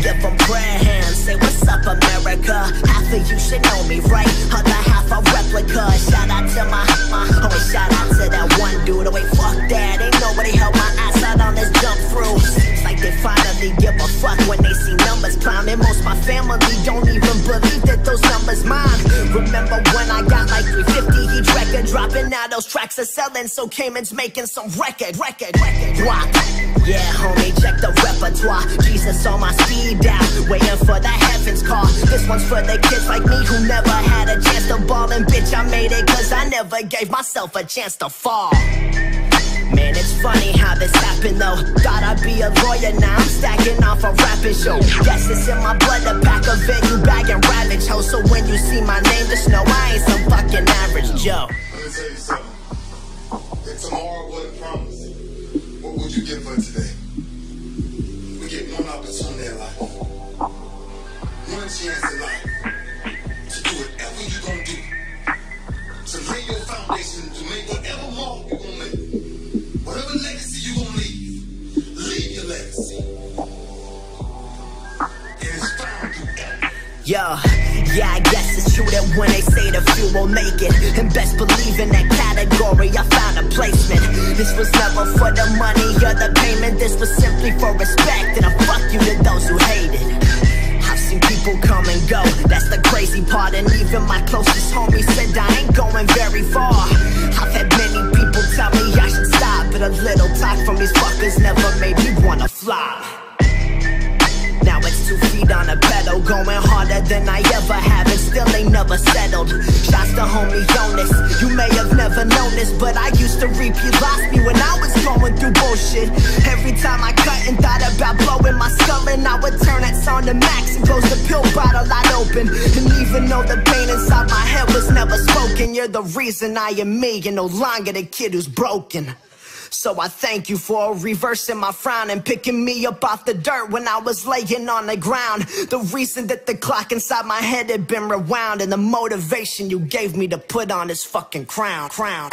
Give 'em prayer hands, say what's up America. Half of you should know me, right? Other half a replica. Shout out to my homie, shout out to that one dude. Oh wait, fuck that, ain't nobody help my ass out on this jump through. Seems like they finally give a fuck when they see numbers climbing. Most my family don't even believe that those numbers mine. Remember when I got like 350 each record, dropping out those tracks are selling, so Cayman's making some record. Rock. Yeah, homie, check the repertoire. Jesus on my speed out, waiting for the heavens call. This one's for the kids like me who never had a chance to ball. And bitch, I made it cause I never gave myself a chance to fall. Man, it's funny how this happened though. Thought I'd be a lawyer, now I'm stacking off a rapping show. Yes, it's in my blood, a pack of venue bag and ravage ho. So when you see my name, just know I ain't some fucking average Joe. Let me tell you something. If tomorrow wasn't promised, what would you give her today? We get one opportunity in life, one chance in life, to do whatever you're gonna do, to lay your foundation, to make whatever mark you're gonna make, whatever legacy you're gonna leave your legacy. It is found through that. Yeah, I guess it's true that when they say the few won't make it, and best believe in that category I found a placement. This was never for the money or the payment, this was simply for respect, and I fuck you to those who hate it. I've seen people come and go, that's the crazy part, and even my closest homie said I ain't going very far. I've had many people tell me I should stop, but a little talk from these fuckers never made me wanna fly. Now it's 2 feet on a pedal, going harder than I ever have, and still ain't never settled. Shots to homie Jonas, you may have never known this, but I used to reap, you lost me when I was going through bullshit. Every time I cut and thought about blowing my skull, and I would turn that song to max and close the pill bottle I'd open. And even though the pain inside my head was never spoken, you're the reason I am me, and no longer the kid who's broken. So I thank you for reversing my frown and picking me up off the dirt when I was laying on the ground. The reason that the clock inside my head had been rewound, and the motivation you gave me to put on this fucking crown.